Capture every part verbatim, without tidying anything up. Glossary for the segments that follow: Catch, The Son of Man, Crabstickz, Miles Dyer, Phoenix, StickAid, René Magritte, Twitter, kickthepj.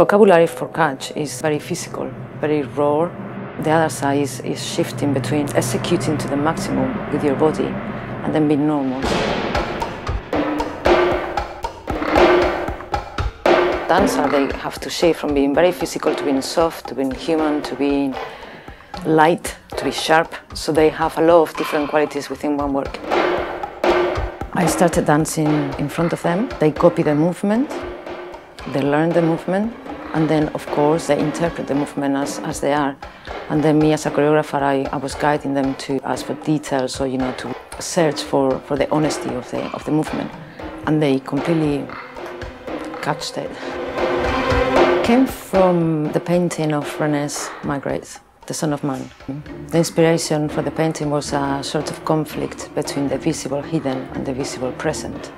vocabulary for catch is very physical, very raw. The other side is, is shifting between executing to the maximum with your body and then being normal. Dancer, they have to shift from being very physical to being soft, to being human, to being light, to be sharp. So they have a lot of different qualities within one work. I started dancing in front of them. They copy the movement, they learn the movement, and then, of course, they interpret the movement as, as they are. And then me, as a choreographer, I, I was guiding them to ask for details or, you know, to search for, for the honesty of the, of the movement. And they completely catched it. It came from the painting of René Magritte, The Son of Man. The inspiration for the painting was a sort of conflict between the visible hidden and the visible present.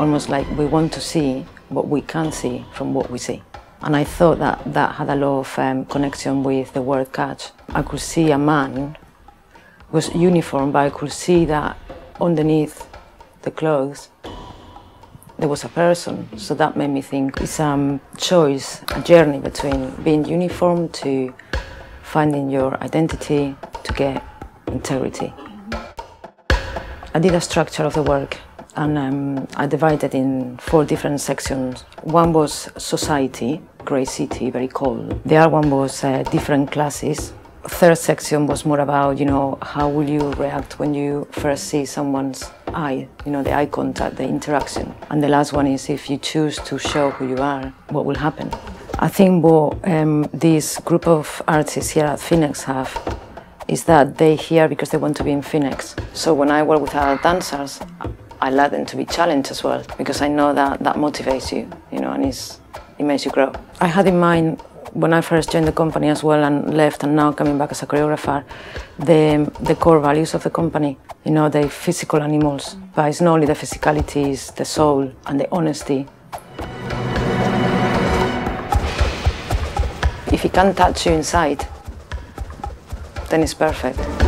Almost like we want to see what we can't see from what we see. And I thought that that had a lot of um, connection with the word catch. I could see a man was uniform, but I could see that underneath the clothes there was a person. So that made me think it's a choice, a journey between being uniform to finding your identity, to get integrity. I did a structure of the work, and um, I divided in four different sections. One was society, grey city, very cold. The other one was uh, different classes. Third section was more about, you know, how will you react when you first see someone's eye, you know, the eye contact, the interaction. And the last one is if you choose to show who you are, what will happen? I think what um, this group of artists here at Phoenix have is that they're here because they want to be in Phoenix. So when I work with our dancers, I like them to be challenged as well, because I know that that motivates you, you know, and it's, it makes you grow. I had in mind, when I first joined the company as well and left, and now coming back as a choreographer, the, the core values of the company. You know, they're physical animals, but it's not only the physicality, it's the soul and the honesty. If he can't touch you inside, then it's perfect.